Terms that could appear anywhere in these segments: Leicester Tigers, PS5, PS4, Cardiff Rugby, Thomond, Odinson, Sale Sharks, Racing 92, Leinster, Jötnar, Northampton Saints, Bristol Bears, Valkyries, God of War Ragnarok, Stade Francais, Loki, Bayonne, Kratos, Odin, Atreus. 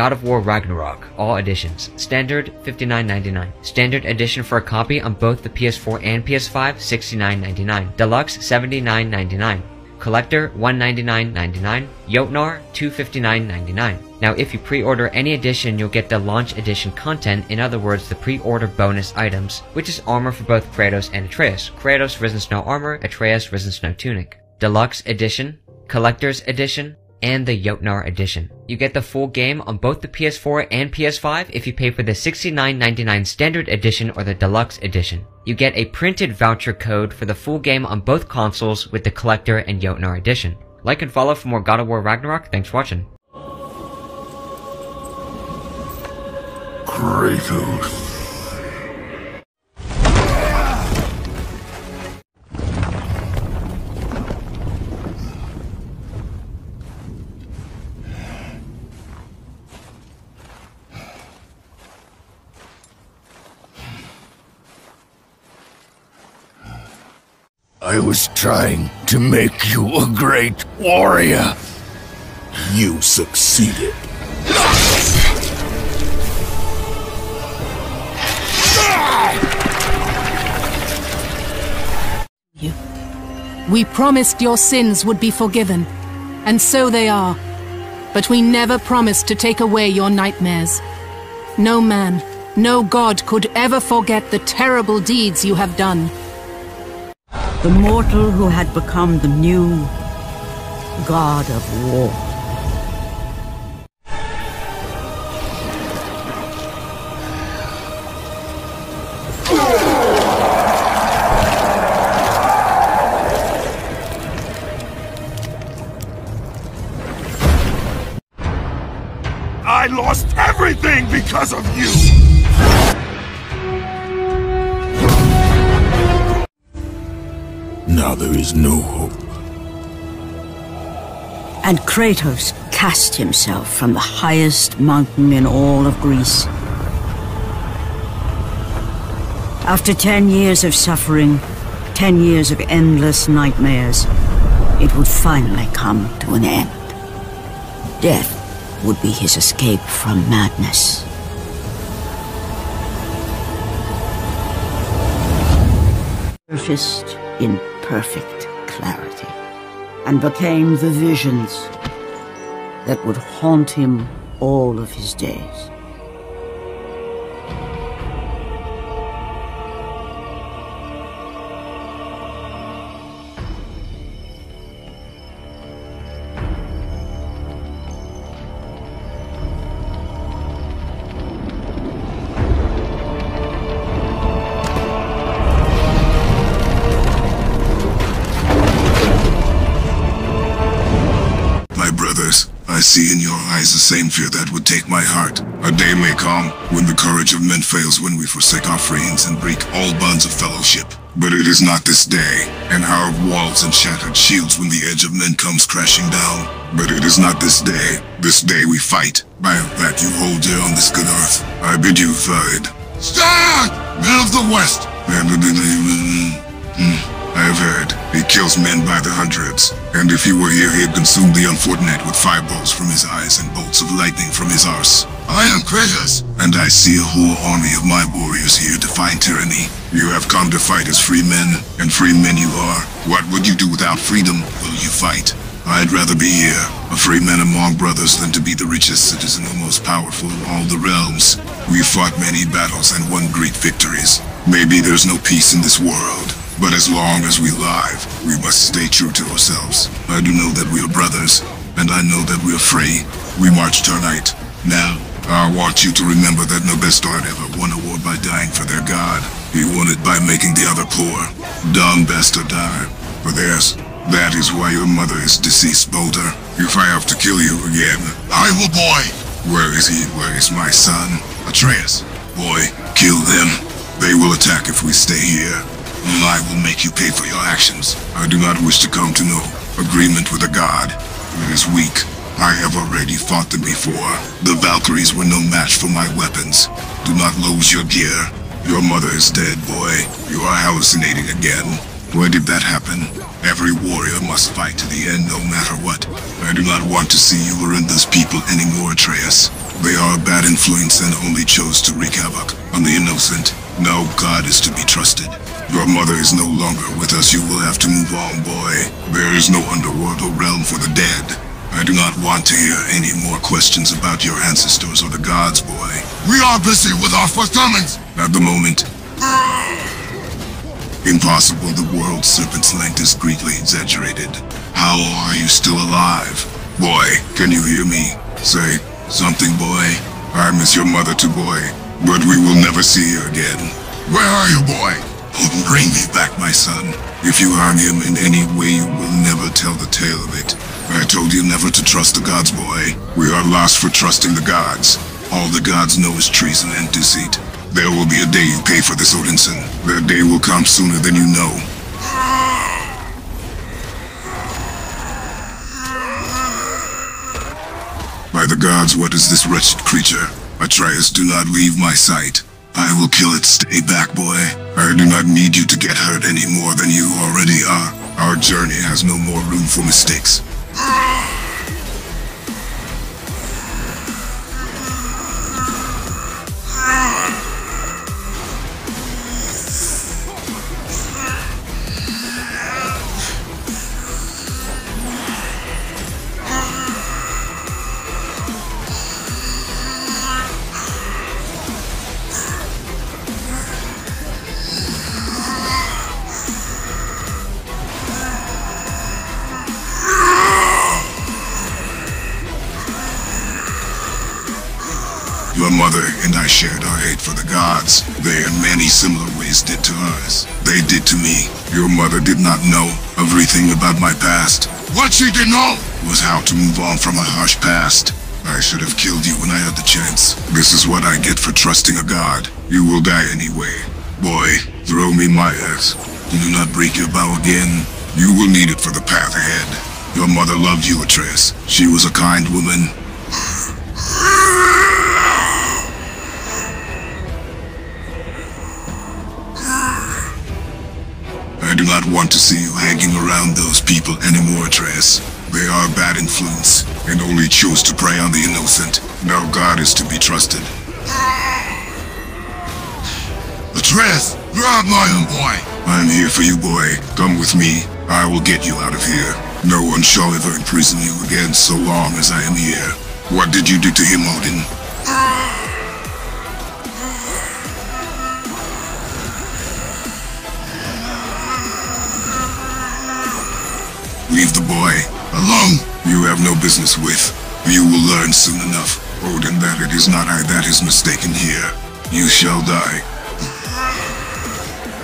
God of War Ragnarok, all editions. Standard, $59.99. Standard edition for a copy on both the PS4 and PS5, $69.99. Deluxe, $79.99. Collector, $199.99. Jötnar, $259.99. Now, if you pre-order any edition, you'll get the launch edition content, in other words, the pre-order bonus items, which is armor for both Kratos and Atreus. Kratos Risen Snow Armor, Atreus Risen Snow Tunic. Deluxe Edition, Collector's Edition, and the Jötnar Edition. You get the full game on both the PS4 and PS5 if you pay for the $69.99 Standard Edition or the Deluxe Edition. You get a printed voucher code for the full game on both consoles with the Collector and Jötnar Edition. Like and follow for more God of War Ragnarok. Thanks for watching. Kratos. I was trying to make you a great warrior. You succeeded. We promised your sins would be forgiven, and so they are. But we never promised to take away your nightmares. No man, no god could ever forget the terrible deeds you have done. The mortal who had become the new God of War. I lost everything because of you! Now there is no hope. And Kratos cast himself from the highest mountain in all of Greece. After 10 years of suffering, 10 years of endless nightmares, it would finally come to an end. Death would be his escape from madness. Surfaced in perfect clarity, and became the visions that would haunt him all of his days. I see in your eyes the same fear that would take my heart. A day may come when the courage of men fails, when we forsake our friends and break all bonds of fellowship. But it is not this day, and our walls and shattered shields when the edge of men comes crashing down. But it is not this day. This day we fight. By that you hold dear on this good earth, I bid you fight. Stand! Men of the West! I have heard. He kills men by the hundreds, and if he were here, he'd consume the unfortunate with fireballs from his eyes and bolts of lightning from his arse. I am Kratos, and I see a whole army of my warriors here to fight tyranny. You have come to fight as free men, and free men you are. What would you do without freedom? Will you fight? I'd rather be here, a free man among brothers, than to be the richest citizen or most powerful of all the realms. We fought many battles and won great victories. Maybe there's no peace in this world. But as long as we live, we must stay true to ourselves. I do know that we are brothers, and I know that we are free. We march tonight. Now, I want you to remember that no bastard ever won a war by dying for their god. He won it by making the other poor. Dumb bastard die for theirs. That is why your mother is deceased, Boulder. If I have to kill you again, I will, boy! Where is he? Where is my son? Atreus. Boy, kill them. They will attack if we stay here. I will make you pay for your actions. I do not wish to come to no agreement with a god. It is weak. I have already fought them before. The Valkyries were no match for my weapons. Do not lose your gear. Your mother is dead, boy. You are hallucinating again. Where did that happen? Every warrior must fight to the end, no matter what. I do not want to see you ruin this people anymore, Atreus. They are a bad influence and only chose to wreak havoc on the innocent. No god is to be trusted. Your mother is no longer with us. You will have to move on, boy. There is no underworld or realm for the dead. I do not want to hear any more questions about your ancestors or the gods, boy. We are busy with our fulfillments! At the moment. Impossible. The world's serpent's length is greatly exaggerated. How are you still alive? Boy, can you hear me? Say something, boy. I miss your mother too, boy. But we will never see her again. Where are you, boy? Bring me back, my son. If you harm him in any way, you will never tell the tale of it. I told you never to trust the gods, boy. We are lost for trusting the gods. All the gods know is treason and deceit. There will be a day you pay for this, Odinson. That day will come sooner than you know. By the gods, what is this wretched creature? Atreus, do not leave my sight. I will kill it. Stay back, boy. I do not need you to get hurt any more than you already are. Our journey has no more room for mistakes. Your mother and I shared our hate for the gods. They in many similar ways did to us. They did to me. Your mother did not know everything about my past. What she did know was how to move on from a harsh past. I should have killed you when I had the chance. This is what I get for trusting a god. You will die anyway. Boy, throw me my axe. Do not break your bow again. You will need it for the path ahead. Your mother loved you, Atreus. She was a kind woman. I do not want to see you hanging around those people anymore, Atreus. They are a bad influence, and only choose to prey on the innocent. No god is to be trusted. Atreus, grab my own boy! I'm here for you, boy. Come with me. I will get you out of here. No one shall ever imprison you again so long as I am here. What did you do to him, Odin? Leave the boy alone. You have no business with. You will learn soon enough, Odin, that it is not I that is mistaken here. You shall die.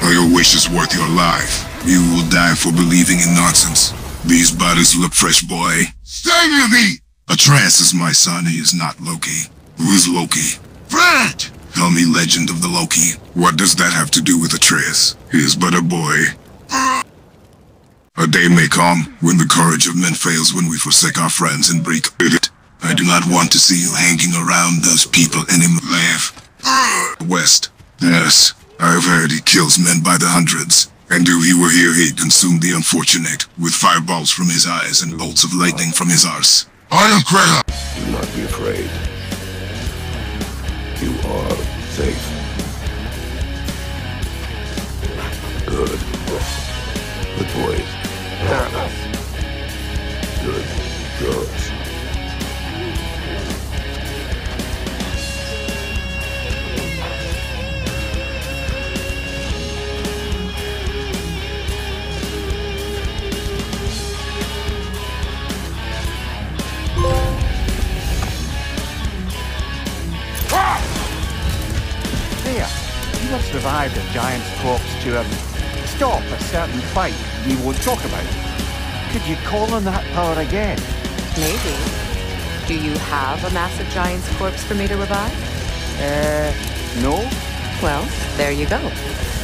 Or your wish is worth your life. You will die for believing in nonsense. These bodies look fresh, boy. Stay near me! Atreus is my son. He is not Loki. Who is Loki? Fred! Tell me legend of the Loki. What does that have to do with Atreus? He is but a boy. A day may come when the courage of men fails when we forsake our friends and break it. I do not want to see you hanging around those people anymore. Live. West. Yes, I have heard he kills men by the hundreds. And if he were here, he'd consume the unfortunate with fireballs from his eyes and bolts of lightning from his arse. I am Kratos! Do not be afraid. You are safe. Good. Good boys. Good girls. There, you have survived a giant's corpse to stop a certain fight we won't talk about. Could you call on that power again? Maybe. Do you have a massive giant's corpse for me to revive? No. Well, there you go.